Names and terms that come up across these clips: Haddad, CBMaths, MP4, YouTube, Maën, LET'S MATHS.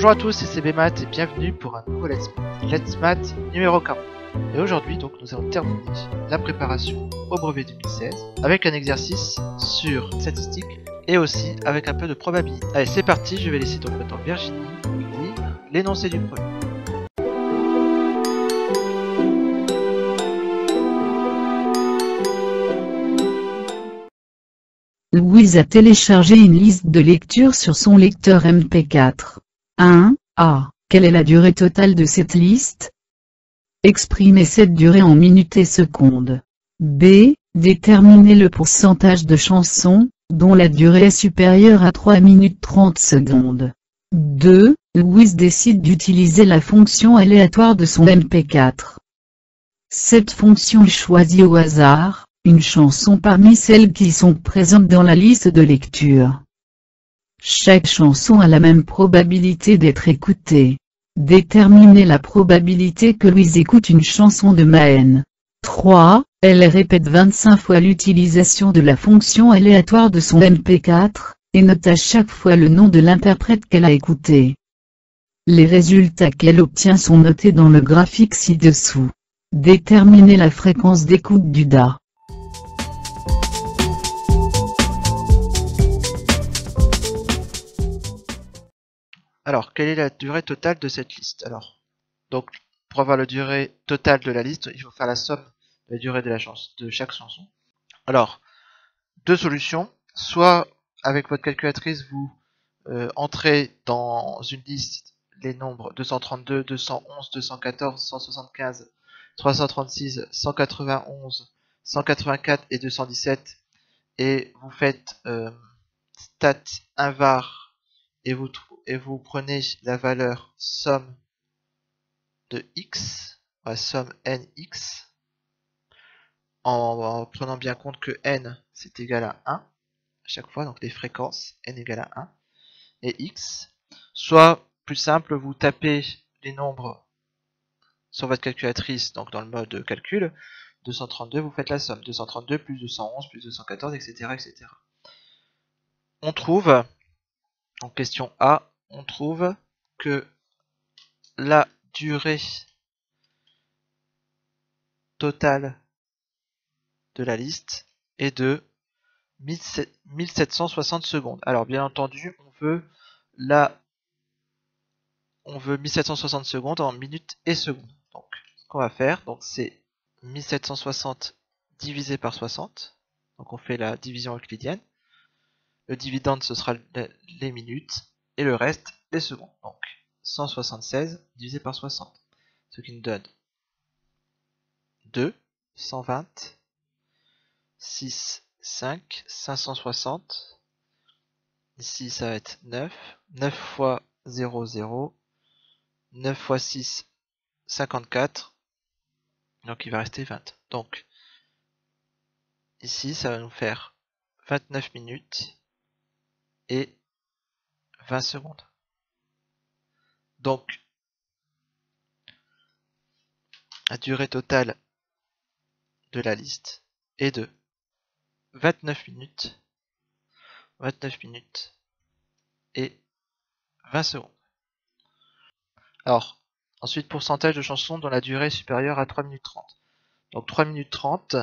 Bonjour à tous, c'est CBMaths et bienvenue pour un nouveau Let's Maths numéro 40. Et aujourd'hui donc nous allons terminer la préparation au brevet 2016 avec un exercice sur statistiques et aussi avec un peu de probabilité. Allez, c'est parti, je vais laisser donc maintenant Virginie lire l'énoncé du problème. Louise a téléchargé une liste de lecture sur son lecteur MP4. 1A. Quelle est la durée totale de cette liste? Exprimer cette durée en minutes et secondes. B. Déterminer le pourcentage de chansons, dont la durée est supérieure à 3 minutes 30 secondes. 2. Louise décide d'utiliser la fonction aléatoire de son MP4. Cette fonction choisit au hasard une chanson parmi celles qui sont présentes dans la liste de lecture. Chaque chanson a la même probabilité d'être écoutée. Déterminer la probabilité que Louise écoute une chanson de Maën. 3. Elle répète 25 fois l'utilisation de la fonction aléatoire de son MP4, et note à chaque fois le nom de l'interprète qu'elle a écouté. Les résultats qu'elle obtient sont notés dans le graphique ci-dessous. Déterminer la fréquence d'écoute du DA. Alors, quelle est la durée totale de cette liste? Alors, donc, pour avoir la durée totale de la liste, il faut faire la somme de la durée de chaque chanson. Alors, deux solutions. Soit, avec votre calculatrice, vous entrez dans une liste les nombres 232, 211, 214, 175, 336, 191, 184 et 217. Et vous faites stat invar et vous prenez la valeur somme de x, somme nx, en prenant bien compte que n c'est égal à 1 à chaque fois, donc les fréquences n égale à 1 et x. Soit plus simple, vous tapez les nombres sur votre calculatrice, donc dans le mode calcul, 232, vous faites la somme, 232 plus 211 plus 214, etc. etc. On trouve, en question A, on trouve que la durée totale de la liste est de 1760 secondes. Alors bien entendu, on veut 1760 secondes en minutes et secondes. Donc ce qu'on va faire, c'est 1760 divisé par 60. Donc on fait la division euclidienne. Le dividende, ce sera les minutes, et le reste, les secondes. Donc, 176 divisé par 60, ce qui nous donne 2, 120, 6, 5, 560. Ici, ça va être 9. 9 fois 0, 0. 9 fois 6, 54. Donc, il va rester 20. Donc, ici, ça va nous faire 29 minutes. Et 20 secondes. Donc, la durée totale de la liste est de 29 minutes et 20 secondes. Alors, ensuite, pourcentage de chansons dont la durée est supérieure à 3 minutes 30. Donc, 3 minutes 30.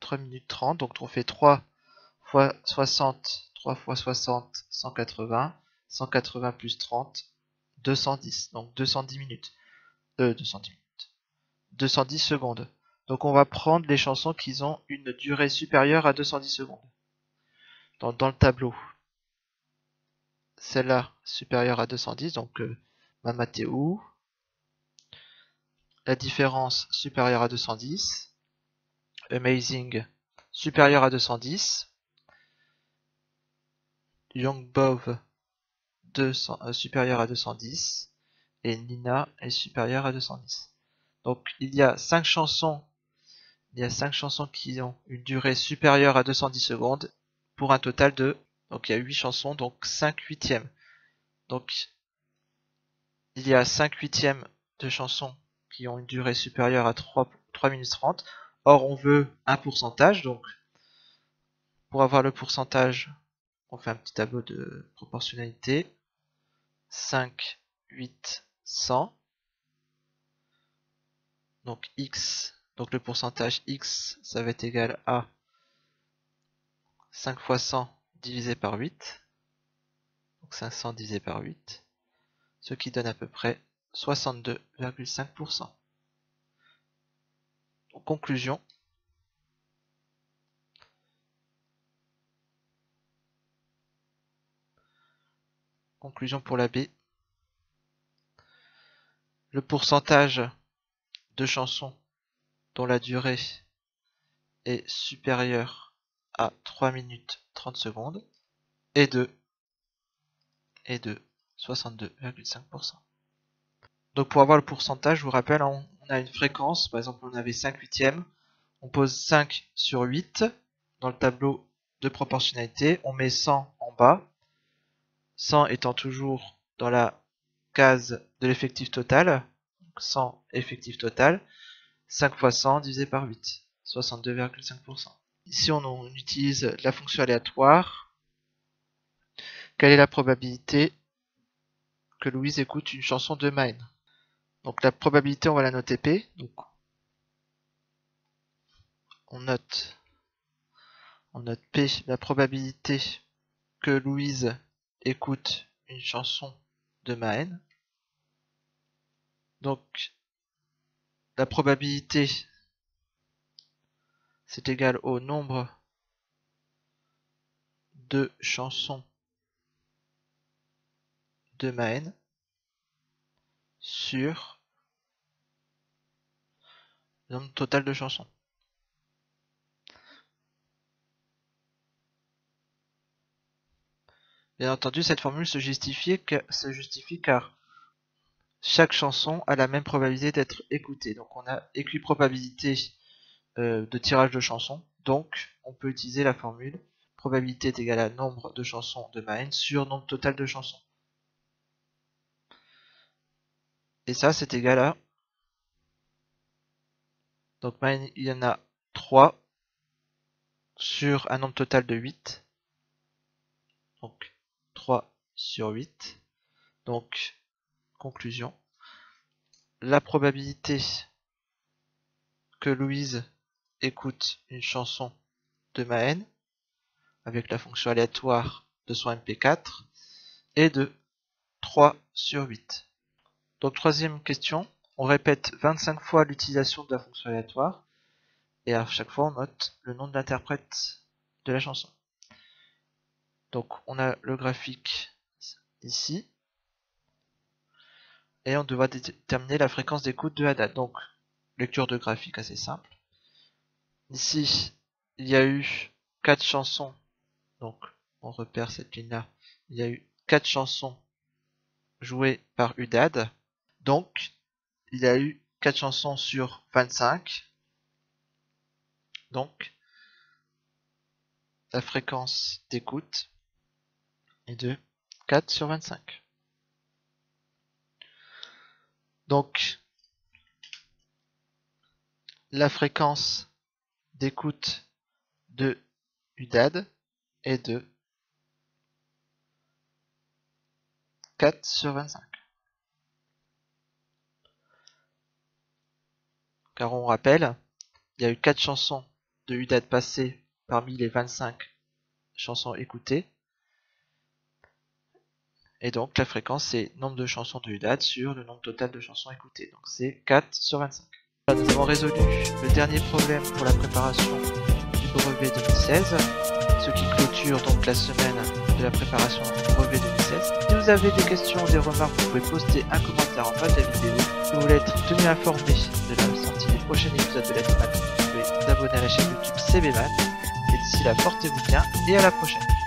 3 minutes 30, donc on fait 3 fois 60, 3 fois 60, 180, 180 plus 30, 210, donc 210 minutes, 210 secondes. Donc on va prendre les chansons qui ont une durée supérieure à 210 secondes. Dans le tableau, celle-là supérieure à 210, donc Mamateu, la différence supérieure à 210, Amazing supérieur à 210, Young Bov supérieur à 210 et Nina est supérieure à 210. Donc il y a 5 chansons qui ont une durée supérieure à 210 secondes pour un total de, donc il y a 8 chansons, donc 5 huitièmes. Donc il y a 5 huitièmes de chansons qui ont une durée supérieure à 3 minutes 30. Or, on veut un pourcentage, donc pour avoir le pourcentage, on fait un petit tableau de proportionnalité. 5, 8, 100. Donc x, donc le pourcentage x, ça va être égal à 5 fois 100 divisé par 8. Donc 500 divisé par 8. Ce qui donne à peu près 62,5%. En conclusion, pour la B, le pourcentage de chansons dont la durée est supérieure à 3 minutes 30 secondes est de 62,5%. Donc pour avoir le pourcentage, je vous rappelle, on a une fréquence, par exemple on avait 5 huitièmes, on pose 5 sur 8 dans le tableau de proportionnalité, on met 100 en bas, 100 étant toujours dans la case de l'effectif total, donc 100 effectif total, 5 fois 100 divisé par 8, 62,5%. Ici on utilise la fonction aléatoire. Quelle est la probabilité que Louise écoute une chanson de Maën? Donc la probabilité, on va la noter P. Donc on note P, la probabilité que Louise écoute une chanson de Maën. Donc la probabilité, c'est égal au nombre de chansons de Maën sur le nombre total de chansons. Bien entendu, cette formule se justifie car chaque chanson a la même probabilité d'être écoutée. Donc on a équiprobabilité de tirage de chansons. Donc on peut utiliser la formule probabilité est égale à nombre de chansons de Maën sur nombre total de chansons. Et ça, c'est égal à... Donc Maën, il y en a 3 sur un nombre total de 8. Donc 3 sur 8. Donc, conclusion. La probabilité que Louise écoute une chanson de Maën, avec la fonction aléatoire de son MP4, est de 3 sur 8. Donc troisième question. On répète 25 fois l'utilisation de la fonction aléatoire et à chaque fois on note le nom de l'interprète de la chanson. Donc on a le graphique ici et on devra déterminer la fréquence d'écoute de Haddad. Donc lecture de graphique assez simple. Ici il y a eu 4 chansons, donc on repère cette ligne là, il y a eu 4 chansons jouées par Haddad. Donc il a eu 4 chansons sur 25. Donc, la fréquence d'écoute est de 4 sur 25. Donc, la fréquence d'écoute de Haddad est de 4 sur 25. Car on rappelle, il y a eu 4 chansons de Haddad passées parmi les 25 chansons écoutées. Et donc la fréquence, c'est nombre de chansons de Haddad sur le nombre total de chansons écoutées. Donc c'est 4 sur 25. Voilà, nous avons résolu le dernier problème pour la préparation du brevet 2016, ce qui clôture donc la semaine de la préparation du brevet 2016. Si vous avez des questions ou des remarques, vous pouvez poster un commentaire en bas de la vidéo. Si vous voulez être tenu informé de la sortie des prochains épisodes de LET'S MATHS, vous pouvez vous abonner à la chaîne YouTube CBMaths. Et d'ici là, portez-vous bien et à la prochaine.